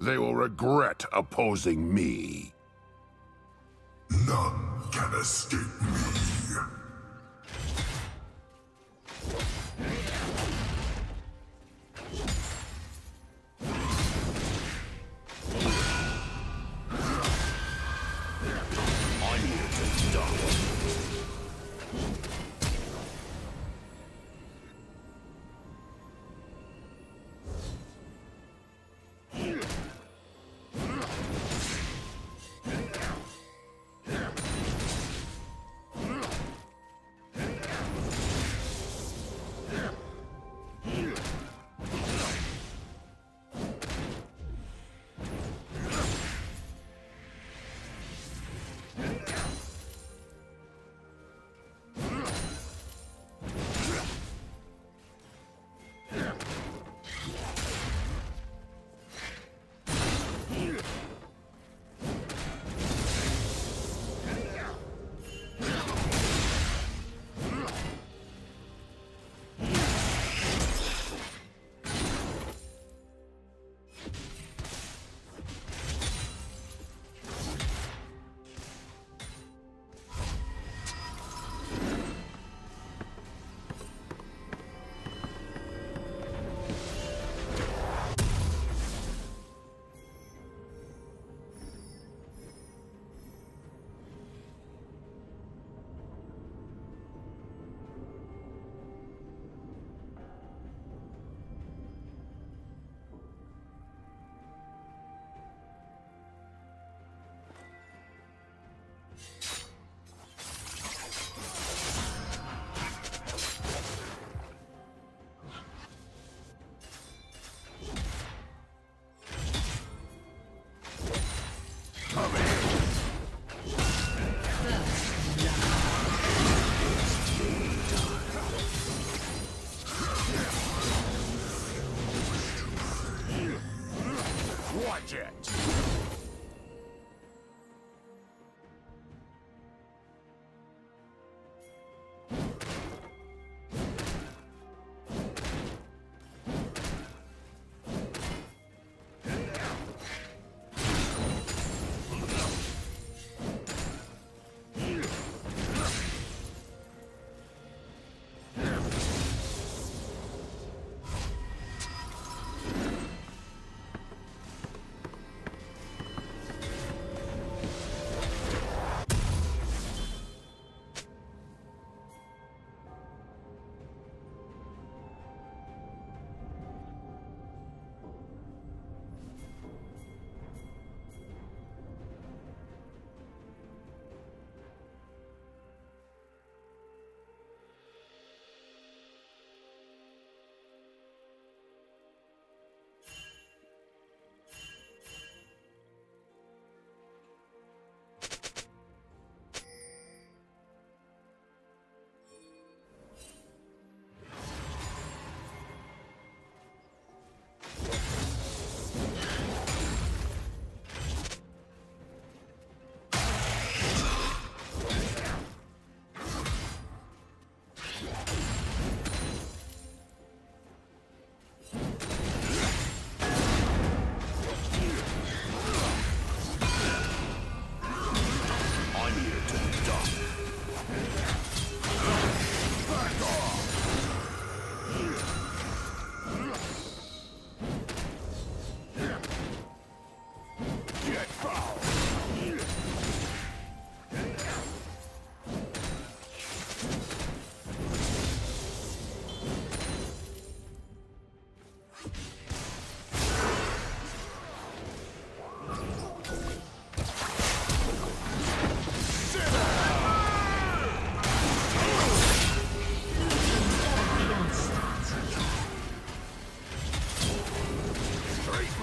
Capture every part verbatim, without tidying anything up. They will regret opposing me. None can escape me.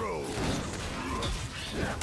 Roll. Yeah.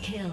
Double kill.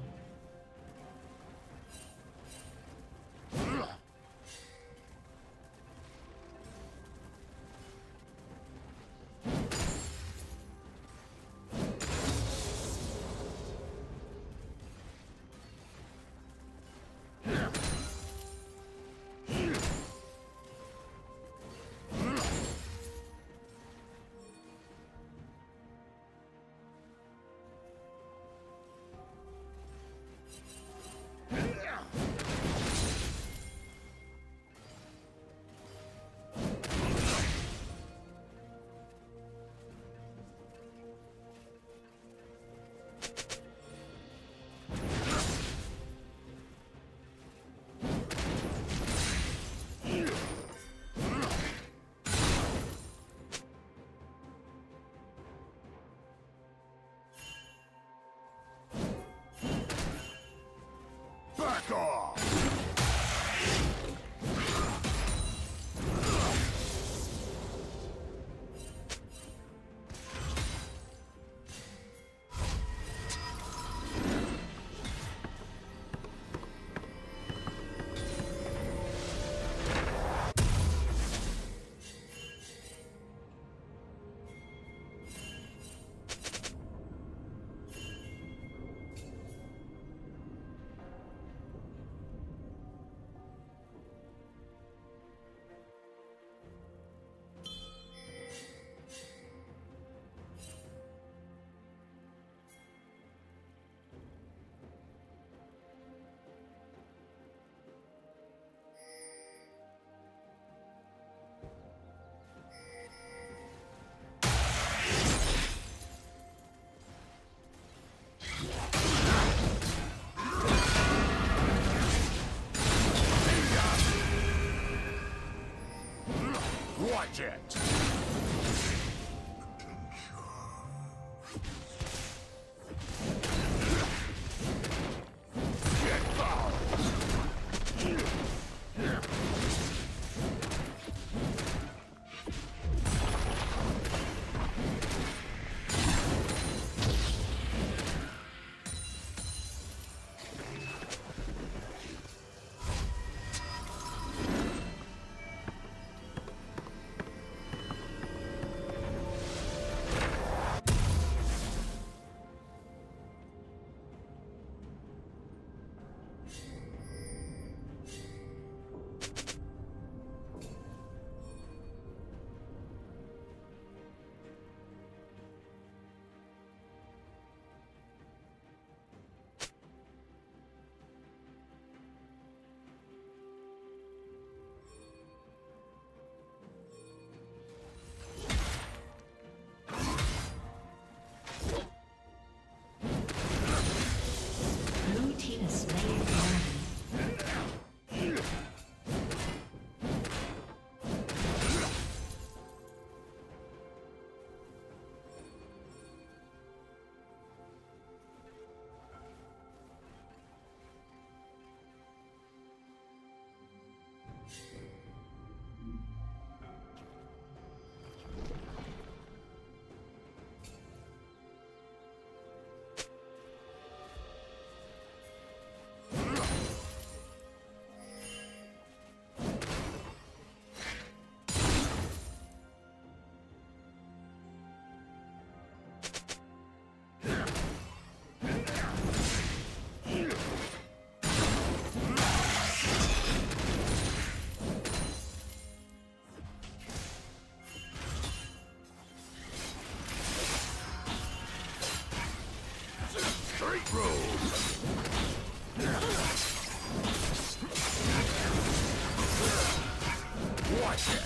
Jet. like that.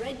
Red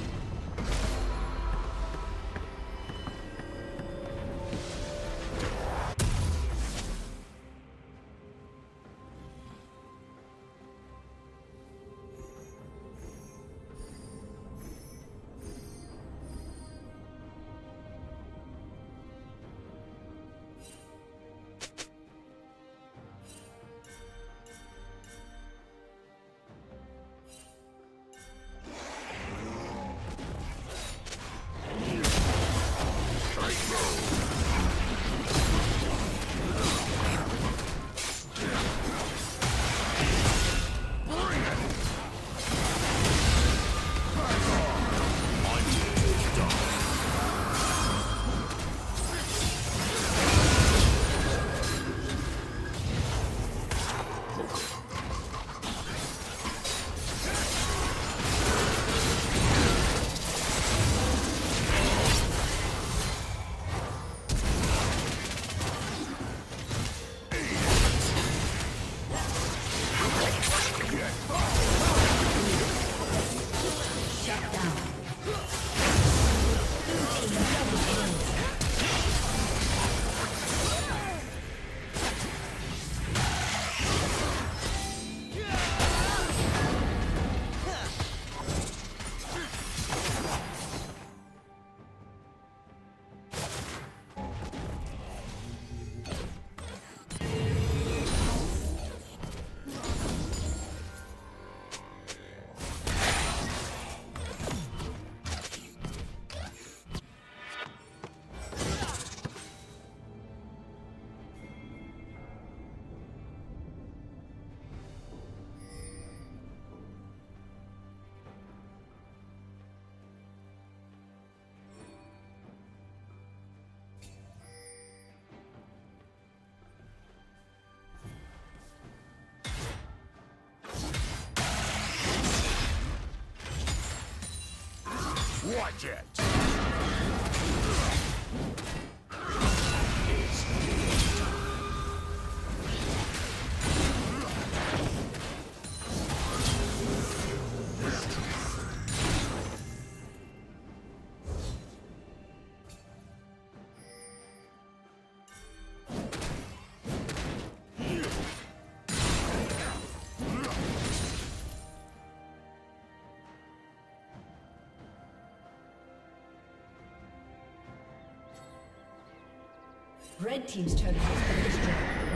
Watch it! Red team's turret has been destroyed.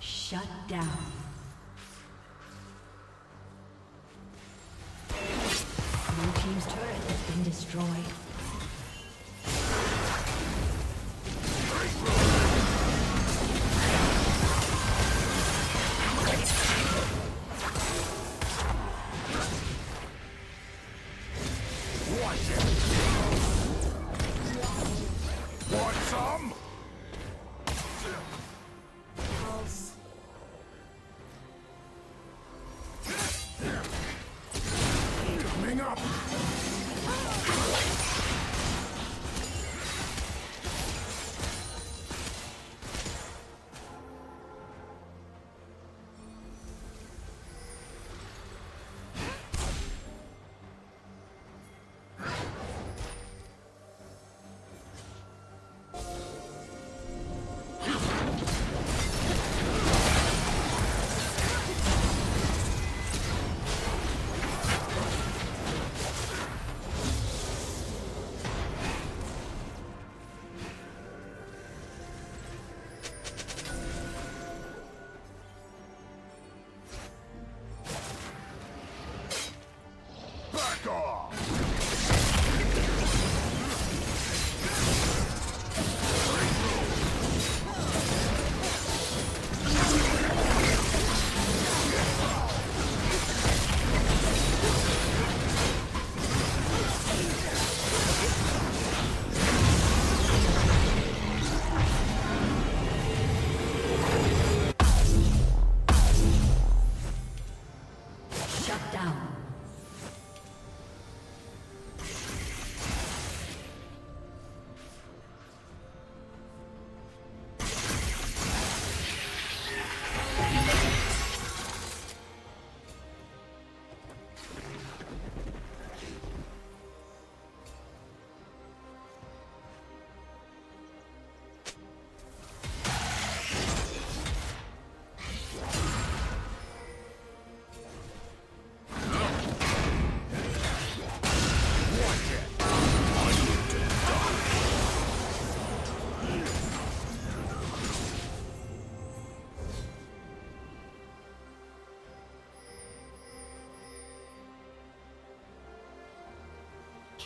Shut down. Blue Team's turret has been destroyed.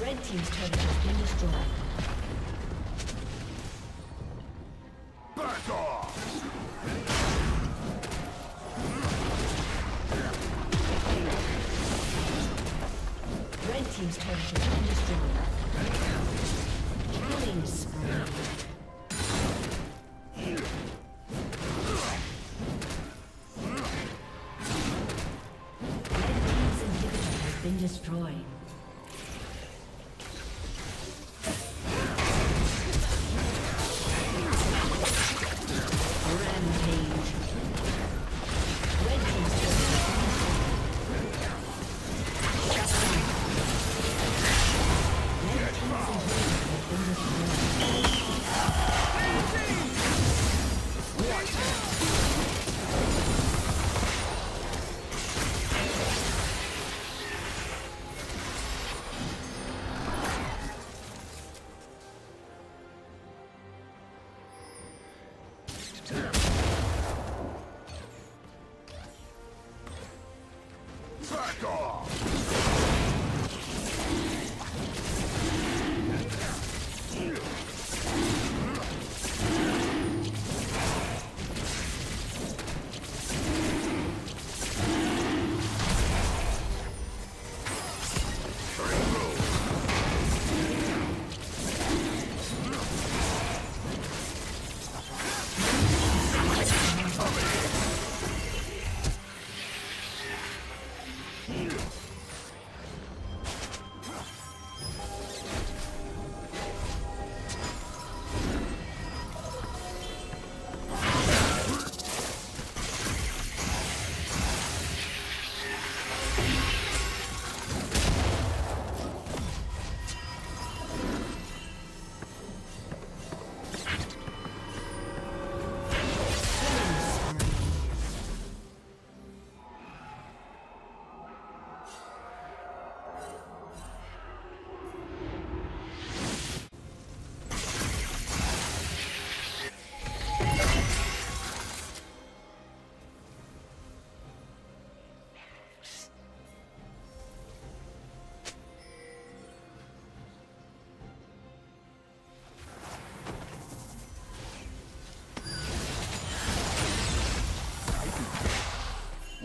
Red Team's turret has been destroyed. Team's turret has been destroyed. Killing spree.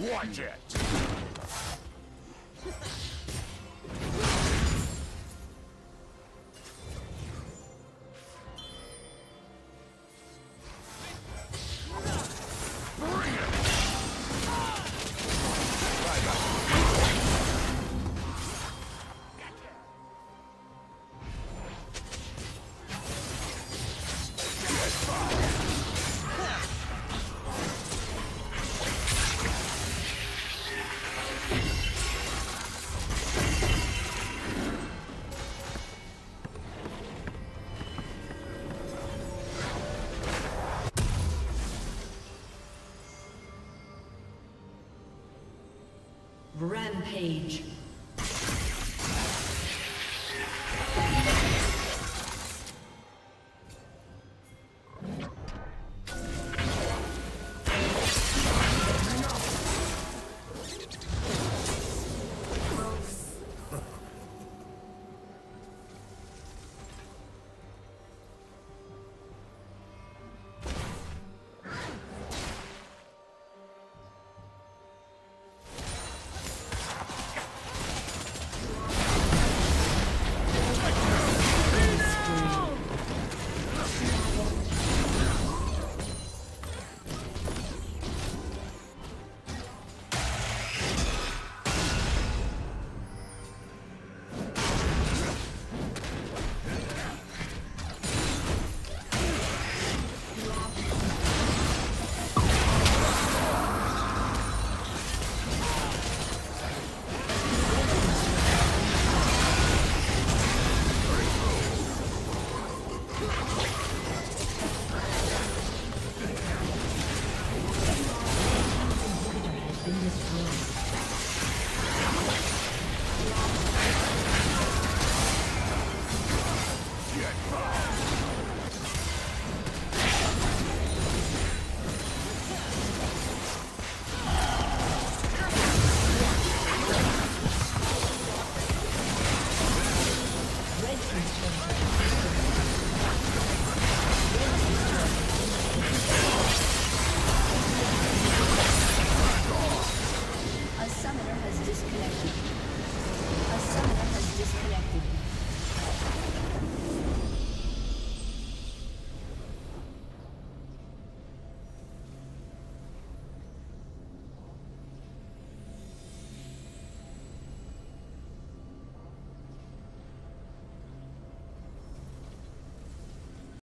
Watch it! Rampage.